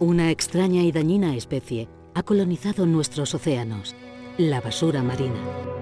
Una extraña y dañina especie ha colonizado nuestros océanos, la basura marina.